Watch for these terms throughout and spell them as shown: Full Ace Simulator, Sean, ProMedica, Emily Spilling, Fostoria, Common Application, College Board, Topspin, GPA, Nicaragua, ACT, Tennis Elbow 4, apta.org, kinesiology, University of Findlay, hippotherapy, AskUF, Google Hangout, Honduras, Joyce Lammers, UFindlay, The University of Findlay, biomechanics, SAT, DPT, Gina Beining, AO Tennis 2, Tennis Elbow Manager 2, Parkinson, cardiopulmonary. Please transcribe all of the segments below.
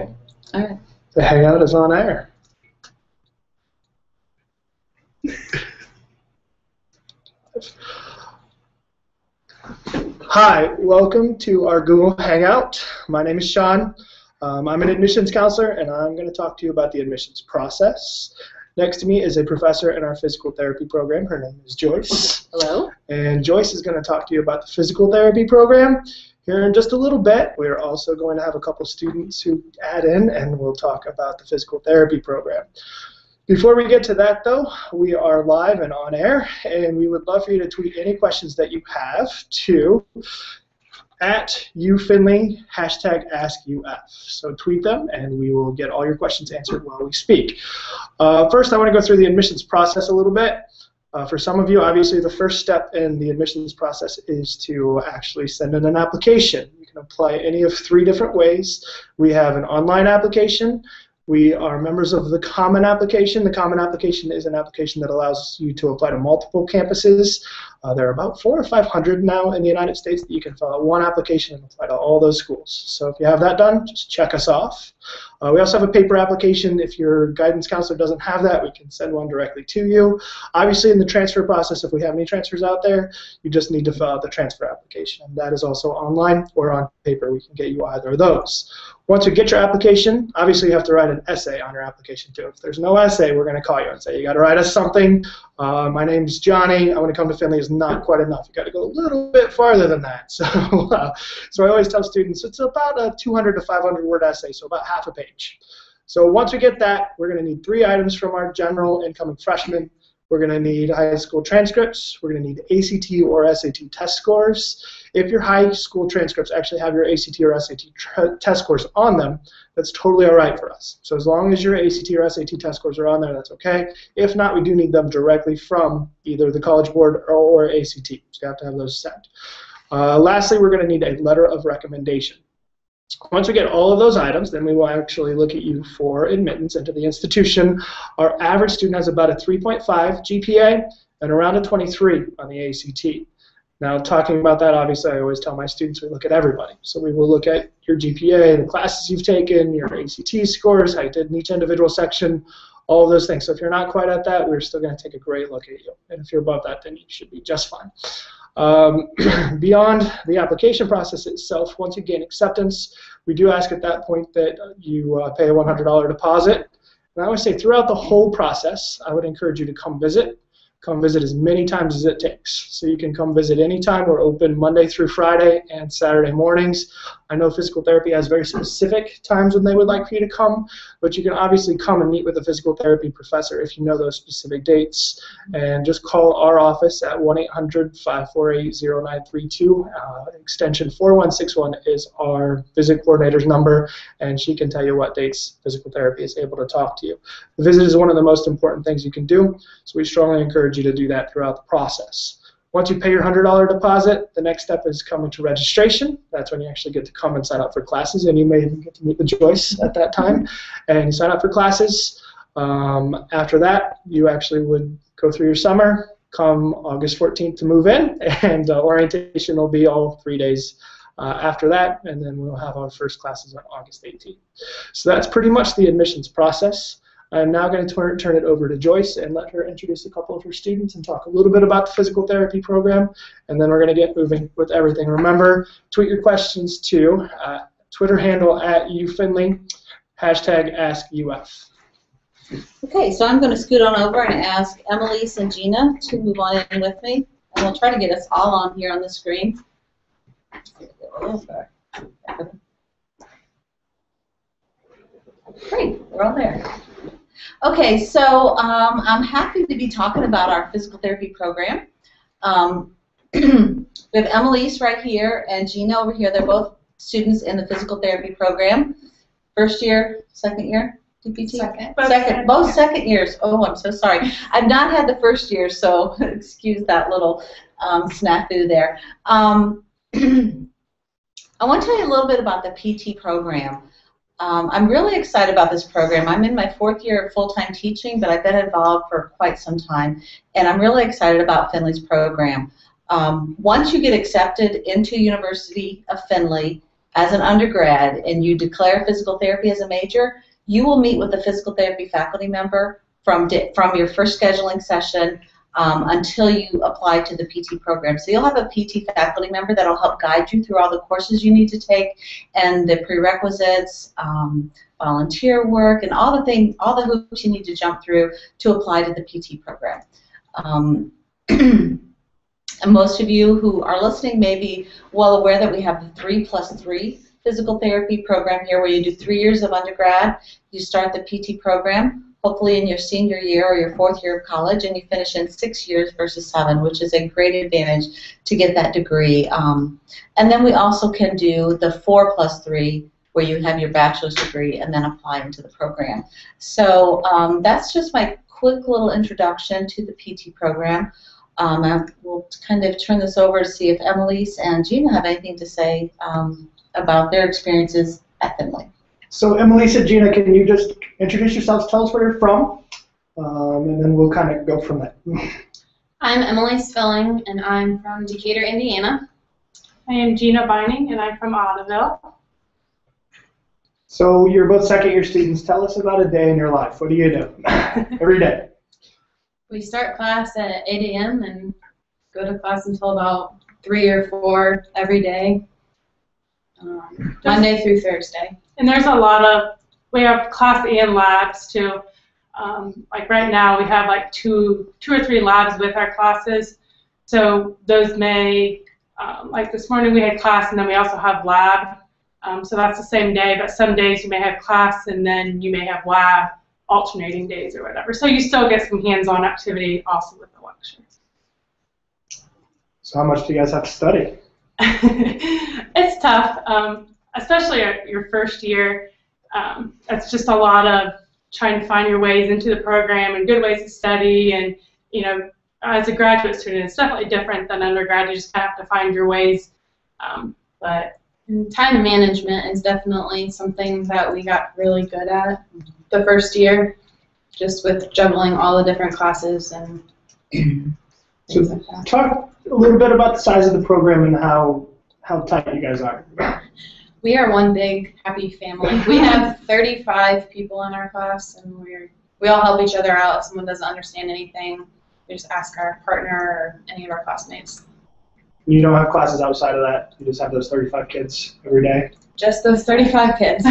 All right. The Hangout is on air. Hi, welcome to our Google Hangout. My name is Sean. I'm an admissions counselor, and I'm going to talk to you about the admissions process. Next to me is a professor in our physical therapy program. Her name is Joyce. Hello. And Joyce is going to talk to you about the physical therapy program here in just a little bit. We're also going to have a couple students who add in, and we'll talk about the physical therapy program. Before we get to that, though, we are live and on air, and we would love for you to tweet any questions that you have to @UFindlay, #AskUF. So tweet them, and we will get all your questions answered while we speak. First, I want to go through the admissions process a little bit. For some of you, obviously, the first step in the admissions process is to actually send in an application. You can apply any of three different ways. We have an online application. We are members of the Common Application. The Common Application is an application that allows you to apply to multiple campuses. There are about 400 or 500 now in the United States that you can fill out one application and apply to all those schools. So if you have that done, just check us off. We also have a paper application. If your guidance counselor doesn't have that, we can send one directly to you. Obviously, in the transfer process, if we have any transfers out there, you just need to fill out the transfer application. And that is also online or on paper. We can get you either of those. Once you get your application, obviously you have to write an essay on your application too. If there's no essay, we're going to call you and say, you got to write us something. My name's Johnny. I want to come to Findlay is not quite enough. You got to go a little bit farther than that. So, so I always tell students it's about a 200 to 500 word essay, so about half a page. So once we get that, we're going to need 3 items from our general incoming freshmen. We're going to need high school transcripts. We're going to need ACT or SAT test scores. If your high school transcripts actually have your ACT or SAT test scores on them, that's totally all right for us. So as long as your ACT or SAT test scores are on there, that's okay. If not, we do need them directly from either the College Board or ACT. So you have to have those sent. Lastly, we're going to need a letter of recommendation. Once we get all of those items, then we will actually look at you for admittance into the institution. Our average student has about a 3.5 GPA and around a 23 on the ACT. Now, talking about that, obviously, I always tell my students we look at everybody. So we will look at your GPA, the classes you've taken, your ACT scores, how you did in each individual section, all of those things. So if you're not quite at that, we're still going to take a great look at you. And if you're above that, then you should be just fine. Beyond the application process itself, once you gain acceptance, we do ask at that point that you pay a $100 deposit. And I would say throughout the whole process, I would encourage you to come visit. Come visit as many times as it takes. So you can come visit anytime. We're open Monday through Friday and Saturday mornings. I know physical therapy has very specific times when they would like for you to come, but you can obviously come and meet with a physical therapy professor if you know those specific dates. And just call our office at 1-800-548-0932. Extension 4161 is our visit coordinator's number, and she can tell you what dates physical therapy is able to talk to you. The visit is one of the most important things you can do, so we strongly encourage you to do that throughout the process. Once you pay your $100 deposit, the next step is coming to registration. That's when you actually get to come and sign up for classes, and you may even get to meet with Joyce at that time. And you sign up for classes. After that, you actually would go through your summer, come August 14th to move in, and orientation will be all 3 days after that, and then we'll have our first classes on August 18th. So that's pretty much the admissions process. I'm now going to turn it over to Joyce and let her introduce a couple of her students and talk a little bit about the physical therapy program, and then we're going to get moving with everything. Remember, tweet your questions to Twitter handle @UFindlay, #AskUF. Okay, so I'm going to scoot on over and ask Emily and Gina to move on in with me, and we'll try to get us all on here on the screen. Great, we're all there. Okay, so I'm happy to be talking about our physical therapy program. We have Emily right here and Gina over here. They're both students in the physical therapy program. First year, second year, DPT? Second. Both second years. Oh, I'm so sorry. I've not had the first year, so excuse that little snafu there. I want to tell you a little bit about the PT program. I'm really excited about this program. I'm in my 4th year of full-time teaching, but I've been involved for quite some time, and I'm really excited about Findlay's program. Once you get accepted into University of Findlay, as an undergrad and you declare physical therapy as a major, you will meet with a physical therapy faculty member from your first scheduling session until you apply to the PT program. So you'll have a PT faculty member that will help guide you through all the courses you need to take and the prerequisites, volunteer work, and all the things, all the hoops you need to jump through to apply to the PT program. And most of you who are listening may be well aware that we have the 3+3 physical therapy program here, where you do 3 years of undergrad, you start the PT program, hopefully in your senior year or your 4th year of college, and you finish in 6 years versus 7, which is a great advantage to get that degree. And then we also can do the 4+3, where you have your bachelor's degree and then apply into the program. So that's just my quick little introduction to the PT program. I will kind of turn this over to see if Emily's and Gina have anything to say about their experiences at Findlay. So Emily and Gina, can you just introduce yourselves, tell us where you're from, and then we'll kind of go from there. I'm Emily Spilling, and I'm from Decatur, Indiana. I am Gina Beining, and I'm from Audubon. So you're both second-year students. Tell us about a day in your life. What do you do every day? We start class at 8 a.m. and go to class until about 3 or 4 every day, Monday through Thursday. And there's a lot of, we have class and labs too. Like right now we have like two or three labs with our classes. So those may, like this morning we had class and then we also have lab. So that's the same day, but some days you may have class and then you may have lab, alternating days or whatever. So you still get some hands-on activity also with the lectures. So how much do you guys have to study? It's tough, especially your first year. It's just a lot of trying to find your ways into the program and good ways to study. And you know, as a graduate student, it's definitely different than undergrad. You just have to find your ways. But time management is definitely something that we got really good at the first year, just with juggling all the different classes and things like that. Talk a little bit about the size of the program and how tight you guys are. We are one big happy family. We have 35 people in our class, and we all help each other out. If someone doesn't understand anything, we just ask our partner or any of our classmates. You don't have classes outside of that. You just have those 35 kids every day. Just those 35 kids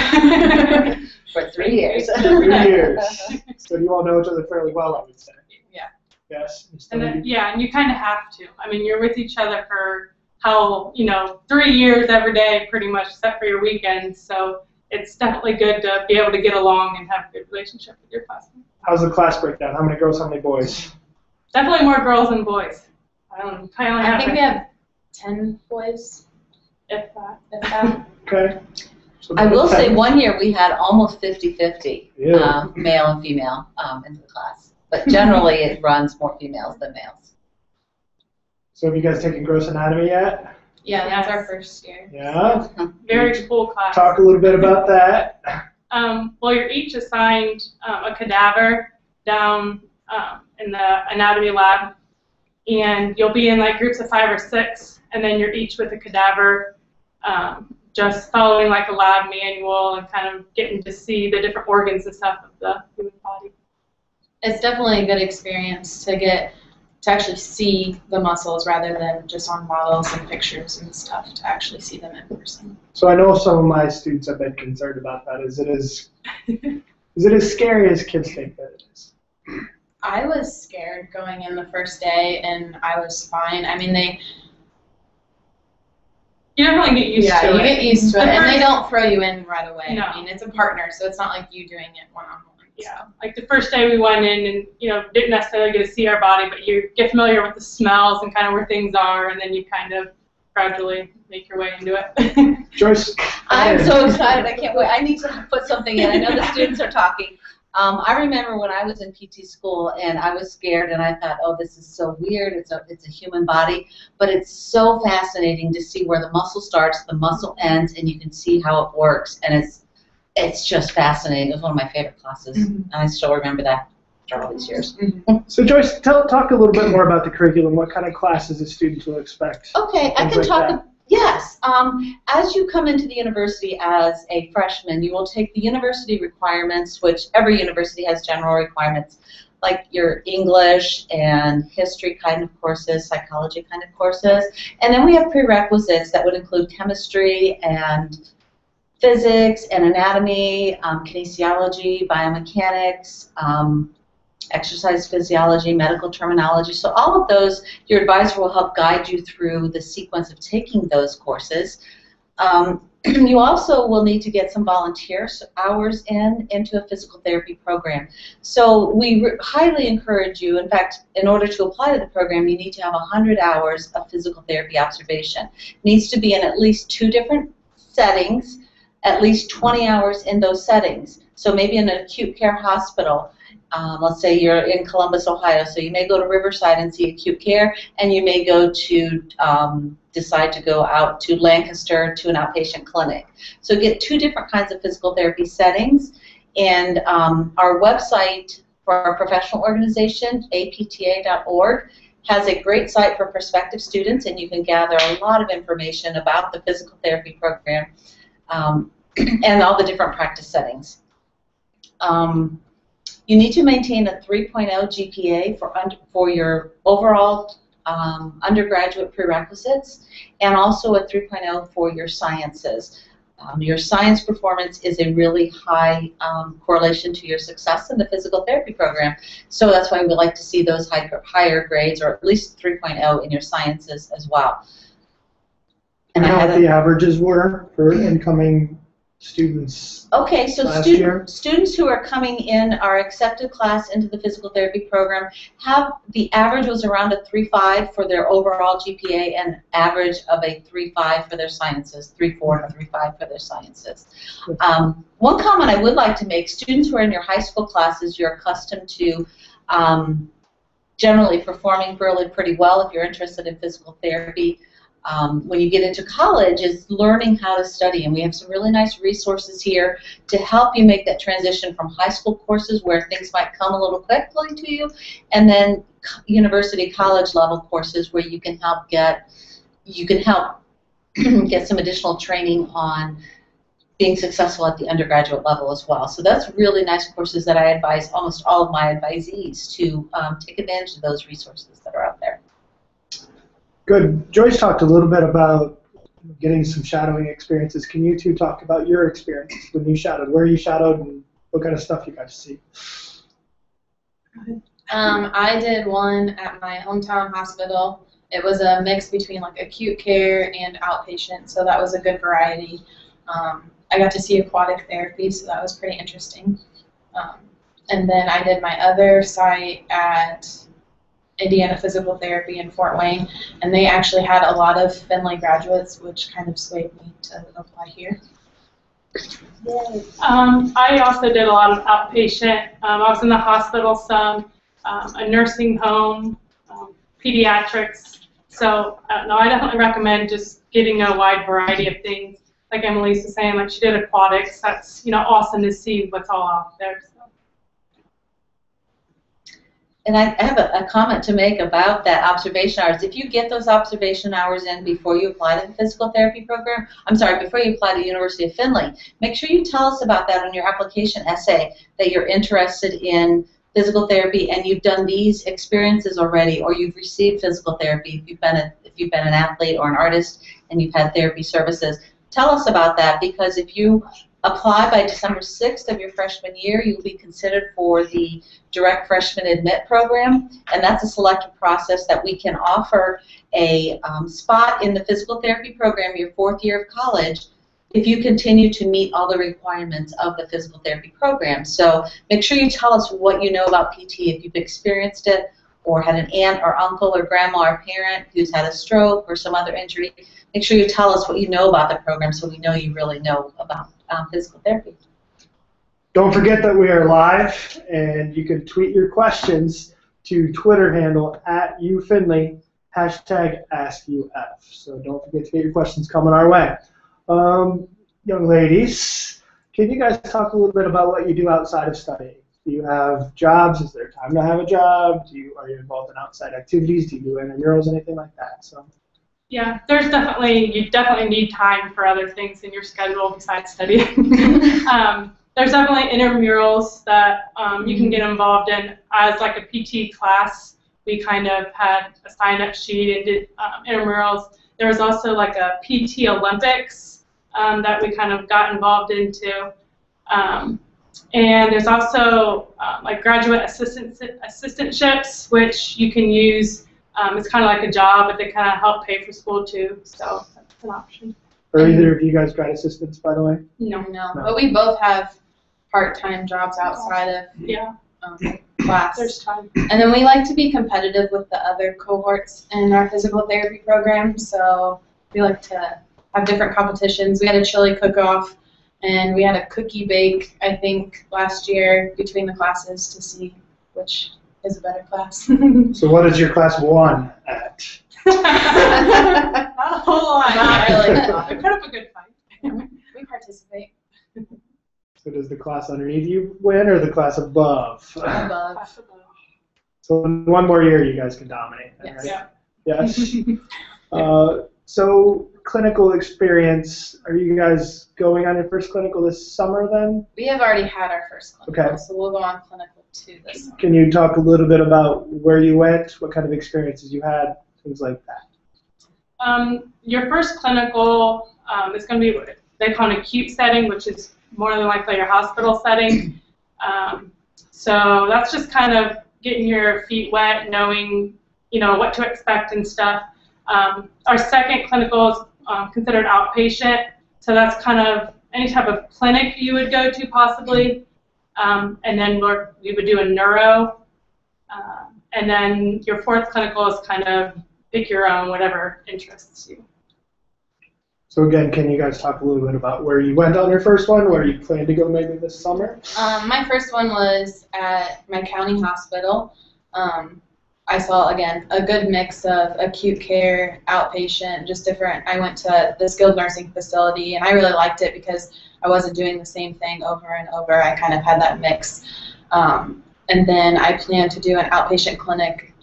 for 3 years. 3 years. So you all know each other fairly well, I would say. Yeah. Yes. And then, yeah, and you kind of have to. I mean, you're with each other for how 3 years every day, pretty much, except for your weekends. So it's definitely good to be able to get along and have a good relationship with your classmates. How's the class breakdown? How many girls? How many boys? Definitely more girls than boys. I think we have 10 boys, if that. Okay. So I will say 1 year we had almost 50-50, yeah. Male and female in the class. But generally it runs more females than males. So have you guys taken gross anatomy yet? Yeah, that's our first year. Yeah. Very cool class. Talk a little bit about that. Well, you're each assigned a cadaver down in the anatomy lab. And you'll be in like groups of 5 or 6, and then you're each with a cadaver, just following like a lab manual and kind of getting to see the different organs and stuff of the human body. It's definitely a good experience to get to actually see the muscles rather than just on models and pictures and stuff, to actually see them in person. So I know some of my students have been concerned about that. Is it as scary as kids think that it is? I was scared going in the first day, and I was fine. I mean, you definitely get used to it. Yeah, you get used to it, and they don't throw you in right away. No. I mean, it's a partner, so it's not like you doing it one-on-one. Yeah, like the first day we went in and, didn't necessarily get to see our body, but you get familiar with the smells and kind of where things are, and then you kind of gradually make your way into it. Joyce. I'm so excited. I can't wait. I need to put something in. I know the students are talking. I remember when I was in PT school and I was scared and I thought, oh, this is so weird, it's a human body, but it's so fascinating to see where the muscle starts, the muscle ends, and you can see how it works, and it's just fascinating. It was one of my favorite classes, and I still remember that after all these years. So Joyce, talk a little bit more about the curriculum, what kind of classes the students will expect. Okay, I can talk about Yes. As you come into the university as a freshman, you will take the university requirements, which every university has general requirements, like your English and history kind of courses, psychology kind of courses. And then we have prerequisites that would include chemistry and physics and anatomy, kinesiology, biomechanics, exercise physiology, medical terminology. So all of those, your advisor will help guide you through the sequence of taking those courses. You also will need to get some volunteer hours into a physical therapy program. So we highly encourage you, in fact, in order to apply to the program, you need to have 100 hours of physical therapy observation. It needs to be in at least 2 different settings, at least 20 hours in those settings. So maybe in an acute care hospital. Let's say you're in Columbus, Ohio, so you may go to Riverside and see acute care, and you may go to decide to go out to Lancaster to an outpatient clinic. So get 2 different kinds of physical therapy settings, and our website for our professional organization, apta.org, has a great site for prospective students, and you can gather a lot of information about the physical therapy program and all the different practice settings. You need to maintain a 3.0 GPA for your overall undergraduate prerequisites, and also a 3.0 for your sciences. Your science performance is a really high correlation to your success in the physical therapy program, so that's why we like to see those higher grades, or at least 3.0 in your sciences as well. And I know what the averages were for incoming students. Okay, so students who are coming in our accepted class into the physical therapy program have, the average was around a 3.5 for their overall GPA and average of a 3.5 for their sciences, 3.4 and a 3.5 for their sciences. One comment I would like to make, students who are in your high school classes, you're accustomed to generally performing really pretty well if you're interested in physical therapy. When you get into college is learning how to study, and we have some really nice resources here to help you make that transition from high school courses where things might come a little quickly to you, and then university college level courses where you can help get some additional training on being successful at the undergraduate level as well. So that's really nice courses that I advise almost all of my advisees to take advantage of those resources that are out there. Good. Joyce talked a little bit about getting some shadowing experiences. Can you two talk about your experience when you shadowed, where you shadowed, and what kind of stuff you got to see? I did one at my hometown hospital. It was a mix between like acute care and outpatient, so that was a good variety. I got to see aquatic therapy, so that was pretty interesting. And then I did my other site at Indiana Physical Therapy in Fort Wayne, and they actually had a lot of Findlay graduates, which kind of swayed me to apply here. I also did a lot of outpatient. I was in the hospital some, a nursing home, pediatrics. So I don't recommend just getting a wide variety of things. Like Emily was saying, like she did aquatics. That's awesome to see what's all out there. So. And I have a comment to make about that observation hours. If you get those observation hours in before you apply to the physical therapy program, I'm sorry, before you apply to the University of Findlay, make sure you tell us about that on your application essay, that you're interested in physical therapy and you've done these experiences already, or you've received physical therapy if you've been an athlete or an artist and you've had therapy services. Tell us about that, because if you apply by December 6th of your freshman year, you'll be considered for the direct freshman admit program, and that's a selective process that we can offer a spot in the physical therapy program your 4th year of college if you continue to meet all the requirements of the physical therapy program. So make sure you tell us what you know about PT, if you've experienced it or had an aunt or uncle or grandma or parent who's had a stroke or some other injury. Make sure you tell us what you know about the program so we know you really know about physical therapy. Don't forget that we are live, and you can tweet your questions to Twitter handle @UFindlay, #AskUF. So don't forget to get your questions coming our way. Young ladies, can you guys talk a little bit about what you do outside of studying? Do you have jobs? Is there time to have a job? Are you involved in outside activities? Do you do intramurals, anything like that? So. Yeah, there's definitely, you definitely need time for other things in your schedule besides studying. There's definitely intramurals that you can get involved in. As like a PT class, we kind of had a sign-up sheet and did intramurals. There was also like a PT Olympics that we kind of got involved into. And there's also like graduate assistantships, which you can use. It's kind of like a job, but they kind of help pay for school too, so that's an option. Are either of you guys grad assistants, by the way? No. But we both have part-time jobs outside of class. There's time. And then we like to be competitive with the other cohorts in our physical therapy program, so we like to have different competitions. We had a chili cook-off, and we had a cookie bake, I think, last year between the classes to see which is a better class. So what is your class 1 at? Not a whole lot. Not really. We put up a good fight. We participate. So does the class underneath you win or the class above? Above. So in one more year you guys can dominate. Yes. Right? Yes. So clinical experience, are you guys going on your first clinical this summer then? We have already had our first clinical, so we'll go on clinical. Can you talk a little bit about where you went, what kind of experiences you had, things like that? Your first clinical is going to be what they call an acute setting, which is more than likely your hospital setting. So that's just kind of getting your feet wet, knowing what to expect and stuff. Our second clinical is considered outpatient, so that's kind of any type of clinic you would go to possibly. And then we would do a neuro, and then your fourth clinical is kind of pick your own, whatever interests you. So again, can you guys talk a little bit about where you went on your first one, where you plan to go maybe this summer? My first one was at my county hospital. I saw, again, a good mix of acute care, outpatient, just different. I went to the skilled nursing facility, and I really liked it because I wasn't doing the same thing over and over. I kind of had that mix. And then I planned to do an outpatient clinic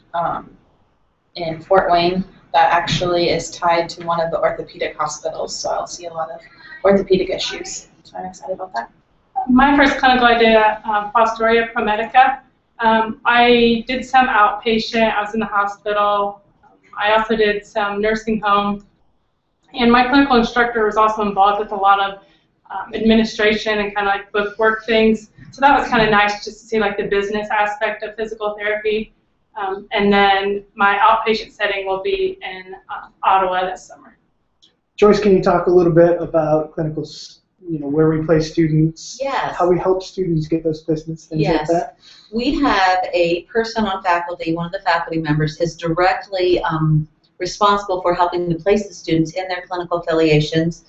in Fort Wayne that actually is tied to one of the orthopedic hospitals, so I'll see a lot of orthopedic issues. So I'm excited about that. My first clinical I did at Fostoria ProMedica. I did some outpatient. I was in the hospital. I also did some nursing home. And my clinical instructor was also involved with a lot of administration and kind of like book work things. So that was kind of nice just to see like the business aspect of physical therapy. And then my outpatient setting will be in Ottawa this summer. Joyce, can you talk a little bit about clinical, where we place students, how we help students get those placements, things like that? We have a person on faculty, one of the faculty members is directly responsible for helping to place the students in their clinical affiliations.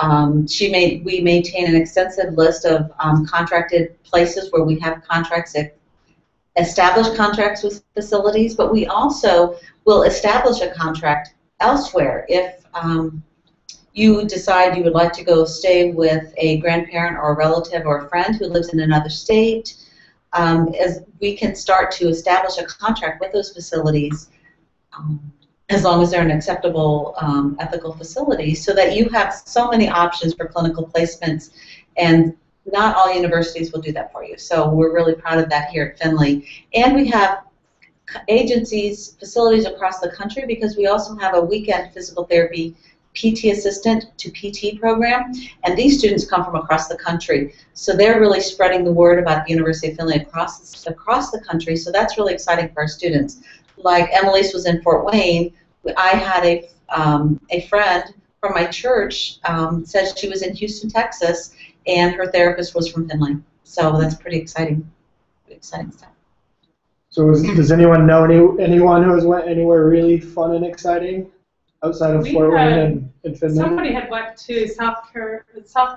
We maintain an extensive list of contracted places where we have contracts, established contracts with facilities, but we also will establish a contract elsewhere if you decide you would like to go stay with a grandparent or a relative or a friend who lives in another state. As we can start to establish a contract with those facilities as long as they're an acceptable ethical facility, so that you have so many options for clinical placements, and not all universities will do that for you. So we're really proud of that here at Findlay. And we have agencies, facilities across the country, because we also have a weekend physical therapy PT assistant to PT program, and these students come from across the country, so they're really spreading the word about the University of Findlay across the country, so that's really exciting for our students. Like Emily's was in Fort Wayne, I had a friend from my church said she was in Houston, Texas, and her therapist was from Findlay, so that's pretty exciting stuff. So does anyone know anyone who has went anywhere really fun and exciting? Outside of Fort Wayne and Findlay? Somebody had went to South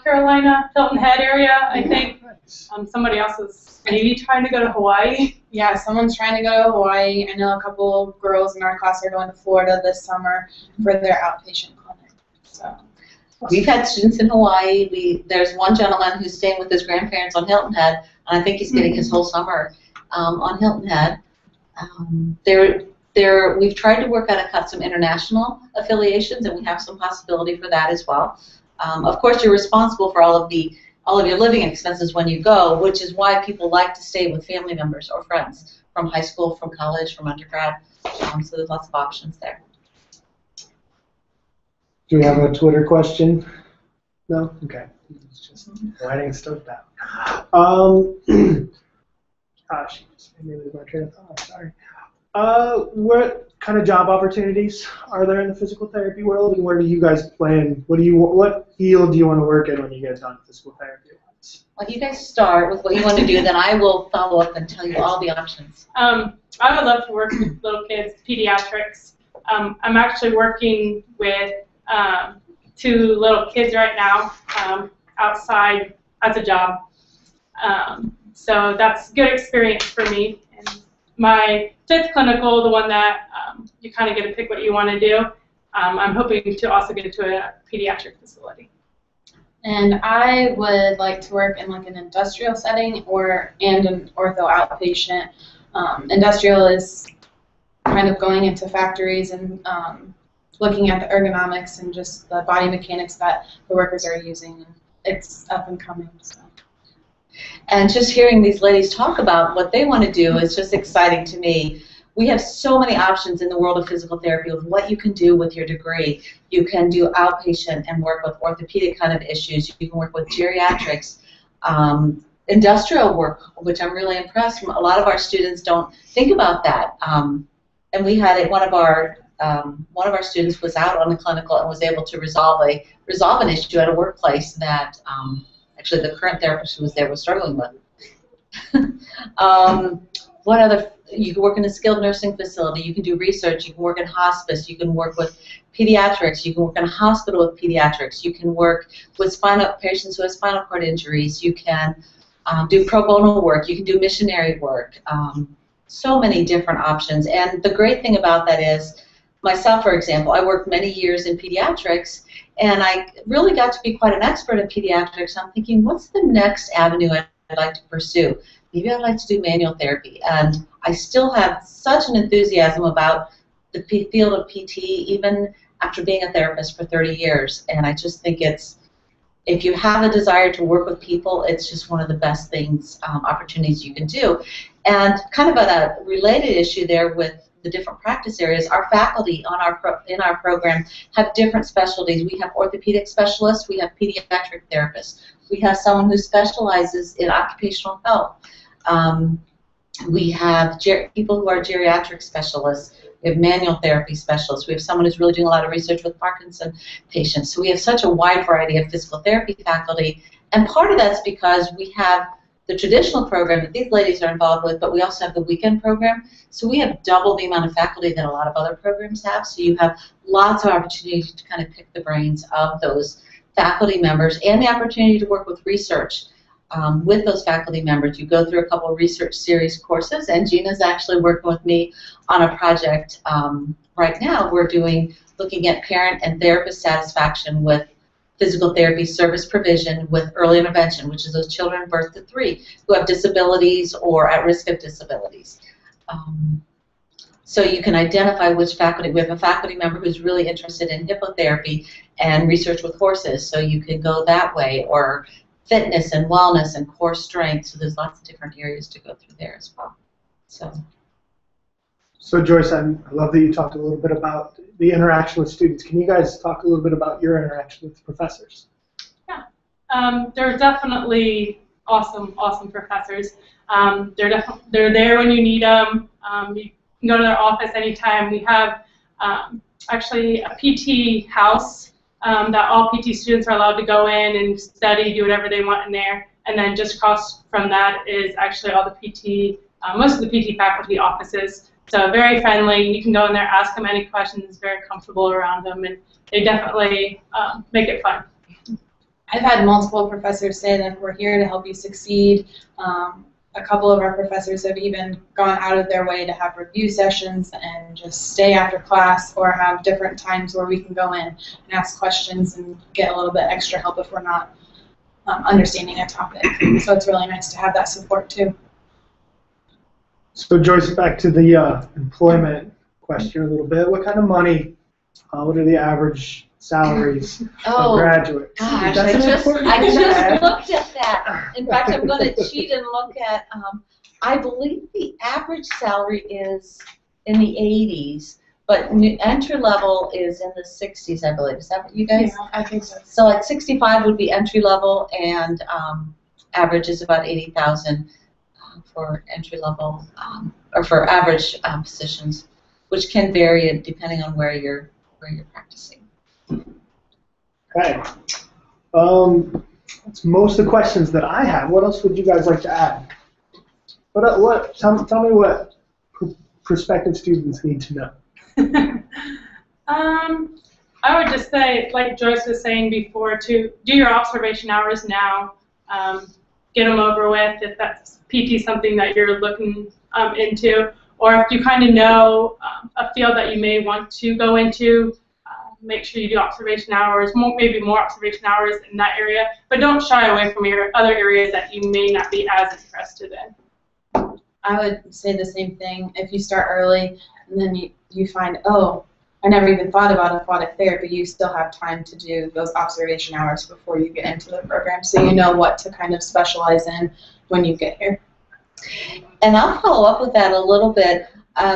Carolina, Hilton Head area, I think. Nice. Somebody else is maybe trying to go to Hawaii. Yeah, someone's trying to go to Hawaii. I know a couple girls in our class are going to Florida this summer for their outpatient clinic. So we've had students in Hawaii. There's one gentleman who's staying with his grandparents on Hilton Head, and I think he's getting his whole summer on Hilton Head. There, we've tried to work on a custom international affiliations, and we have some possibility for that as well. Of course, you're responsible for all of your living expenses when you go, which is why people like to stay with family members or friends from high school, from college, from undergrad. So there's lots of options there. Do we have a Twitter question? No? Okay. It's just writing stuff down. Gosh, I lose my train of thought. Sorry. What kind of job opportunities are there in the physical therapy world, and where do you guys plan? What field do you want to work in when you get done physical therapy? Well, you guys start with what you want to do, then I will follow up and tell you all the options. I would love to work with little kids, pediatrics. I'm actually working with 2 little kids right now outside as a job. So that's good experience for me. And my 5th clinical, the one that you kind of get to pick what you want to do, I'm hoping to also get into a pediatric facility. And I would like to work in like an industrial setting and an ortho outpatient. Industrial is kind of going into factories and looking at the ergonomics and just the body mechanics that the workers are using. It's up and coming. So. And just hearing these ladies talk about what they want to do is just exciting to me. We have so many options in the world of physical therapy with what you can do with your degree. You can do outpatient and work with orthopedic kind of issues. You can work with geriatrics, industrial work, which I'm really impressed with. A lot of our students don't think about that. And we had one of our students was out on the clinical and was able to resolve an issue at a workplace that actually the current therapist who was there was struggling with. What other? You can work in a skilled nursing facility. You can do research. You can work in hospice. You can work with pediatrics. You can work in a hospital with pediatrics. You can work with patients who have spinal cord injuries. You can do pro bono work. You can do missionary work. So many different options. And the great thing about that is, myself, for example, I worked many years in pediatrics, and I really got to be quite an expert in pediatrics. I'm thinking, what's the next avenue I'd like to pursue? Maybe I'd like to do manual therapy. And I still have such an enthusiasm about the field of PT, even after being a therapist for 30 years. And I just think it's, if you have a desire to work with people, it's just one of the best things, opportunities you can do. And kind of a related issue there with the different practice areas, our faculty on our in our program have different specialties. We have orthopedic specialists, we have pediatric therapists, we have someone who specializes in occupational health. We have people who are geriatric specialists. We have manual therapy specialists. We have someone who's really doing a lot of research with Parkinson patients. So we have such a wide variety of physical therapy faculty. And part of that's because we have the traditional program that these ladies are involved with, but we also have the weekend program. So we have double the amount of faculty that a lot of other programs have. So you have lots of opportunity to kind of pick the brains of those faculty members and the opportunity to work with research. With those faculty members, you go through a couple of research series courses, and Gina's actually working with me on a project right now. We're looking at parent and therapist satisfaction with physical therapy service provision with early intervention, which is those children birth to 3 who have disabilities or at risk of disabilities. So you can identify which faculty. We have a faculty member who's really interested in hippotherapy and research with horses, so you can go that way, or fitness and wellness and core strength. So there's lots of different areas to go through there as well. So Joyce, I love that you talked a little bit about the interaction with students. Can you guys talk a little bit about your interaction with professors? Yeah, they're definitely awesome, awesome professors. They're there when you need them. You can go to their office anytime. We have actually a PT house that all PT students are allowed to go in and study, do whatever they want in there, and then just across from that is actually all the PT, most of the PT faculty offices. So very friendly. You can go in there, ask them any questions, very comfortable around them, and they definitely make it fun. I've had multiple professors say that we're here to help you succeed. A couple of our professors have even gone out of their way to have review sessions and just stay after class or have different times where we can go in and ask questions and get a little bit extra help if we're not understanding a topic. So it's really nice to have that support too. So Joyce, back to the employment question. question a little bit. What kind of money? What are the average salaries of graduates? Gosh, I just looked at that. In fact, I'm going to cheat and look at. I believe the average salary is in the 80s, but entry level is in the 60s, I believe. Is that what you guys? Yeah, I think so. So like 65 would be entry level, and average is about 80,000 for entry level or for average positions, which can vary depending on where you're practicing. Okay. That's most of the questions that I have. What else would you guys like to add? What? Tell me what prospective students need to know. I would just say, like Joyce was saying before, to do your observation hours now. Get them over with if that's PT something that you're looking into, or if you kind of know a field that you may want to go into. Make sure you do observation hours, maybe more observation hours in that area, but don't shy away from your other areas that you may not be as interested in. I would say the same thing. If you start early and then you find, oh, I never even thought about aquatic therapy, you still have time to do those observation hours before you get into the program, so you know what to kind of specialize in when you get here. And I'll follow up with that a little bit.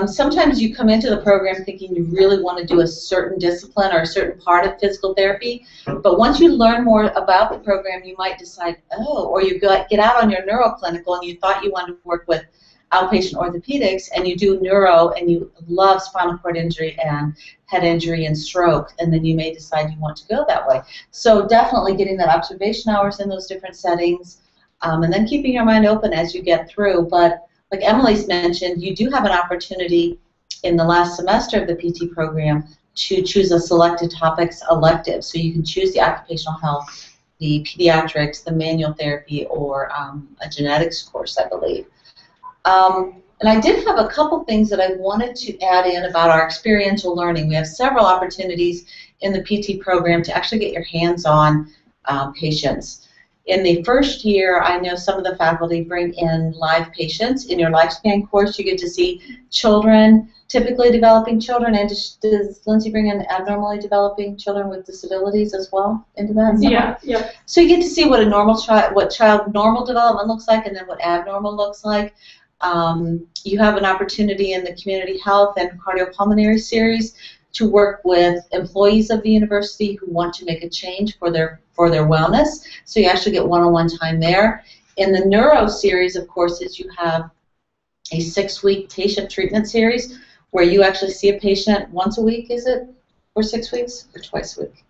Sometimes you come into the program thinking you really want to do a certain discipline or a certain part of physical therapy, but once you learn more about the program, you might decide, oh, or you get out on your neuroclinical and you thought you wanted to work with outpatient orthopedics, and you do neuro, and you love spinal cord injury and head injury and stroke, and then you may decide you want to go that way. So definitely getting that observation hours in those different settings, and then keeping your mind open as you get through. But like Emily's mentioned, you do have an opportunity in the last semester of the PT program to choose a selected topics elective. So you can choose the occupational health, the pediatrics, the manual therapy, or a genetics course, I believe. And I did have a couple things that I wanted to add in about our experiential learning. We have several opportunities in the PT program to actually get your hands on patients. In the first year, I know some of the faculty bring in live patients. In your lifespan course, you get to see children, typically developing children, and does Lindsay bring in abnormally developing children with disabilities as well into that? Yeah, yeah. So you get to see what a normal child, what child normal development looks like, and then what abnormal looks like. You have an opportunity in the community health and cardiopulmonary series to work with employees of the university who want to make a change for their wellness. So you actually get one-on-one time there. In the neuro series of courses, you have a 6-week patient treatment series where you actually see a patient once a week, is it? Or 6 weeks? Or twice a week?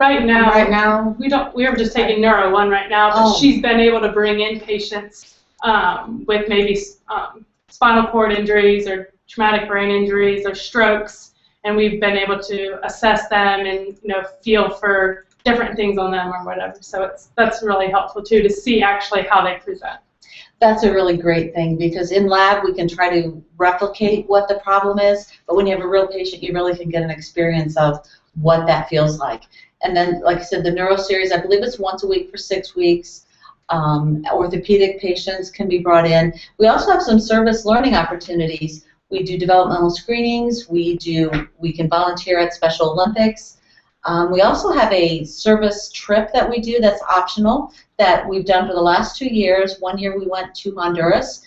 Right now we're just taking neuro one right now, but she's been able to bring in patients with maybe spinal cord injuries or traumatic brain injuries or strokes, and we've been able to assess them and feel for different things on them or whatever. So that's really helpful too, to see actually how they present. That's a really great thing, because in lab we can try to replicate what the problem is, but when you have a real patient, you really can get an experience of what that feels like. And then, like I said, the neuro series, I believe it's once a week for 6 weeks. Orthopedic patients can be brought in. We also have some service learning opportunities. We do developmental screenings. We can volunteer at Special Olympics. We also have a service trip that we do that's optional that we've done for the last 2 years. 1 year we went to Honduras.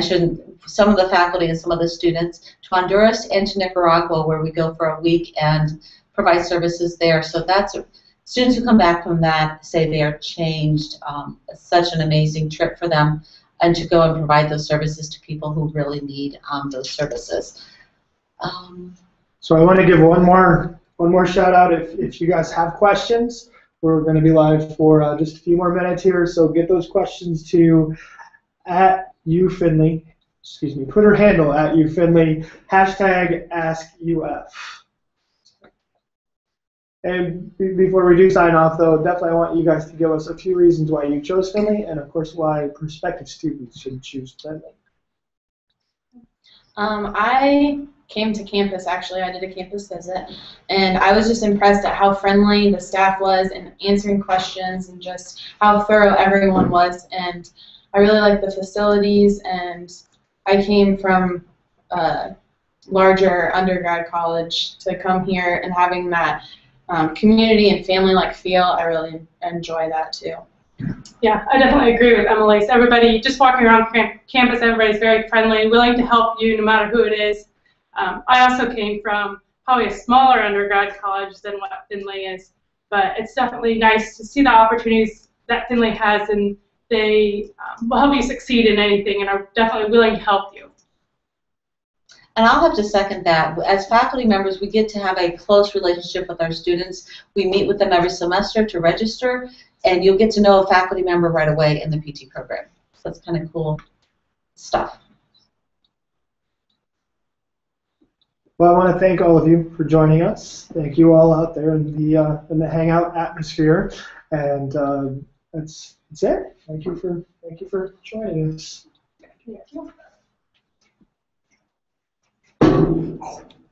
Some of the faculty and some of the students to Honduras and to Nicaragua, where we go for a week and provide services there. So that's students who come back from that say they are changed. It's such an amazing trip for them, and to go and provide those services to people who really need those services. So I want to give one more shout out. If you guys have questions, we're going to be live for just a few more minutes here. So get those questions to @UFindlay. Excuse me. Twitter handle @UFindlay. #AskUF. And before we do sign off, though, definitely I want you guys to give us a few reasons why you chose Findlay, and of course why prospective students should choose Findlay. I came to campus, actually. I did a campus visit, and I was just impressed at how friendly the staff was and answering questions and just how thorough everyone was. And I really liked the facilities, and I came from larger undergrad college to come here and having that community and family-like feel, I really enjoy that too. Yeah, I definitely agree with Emily. So everybody, just walking around campus, everybody's very friendly, willing to help you no matter who it is. I also came from probably a smaller undergrad college than what Findlay is, but it's definitely nice to see the opportunities that Findlay has, and they will help you succeed in anything and are definitely willing to help you. And I'll have to second that. As faculty members, we get to have a close relationship with our students. We meet with them every semester to register, and you'll get to know a faculty member right away in the PT program. So that's kind of cool stuff. Well, I want to thank all of you for joining us. Thank you all out there in the Hangout atmosphere, and that's it. Thank you for joining us. Thank you.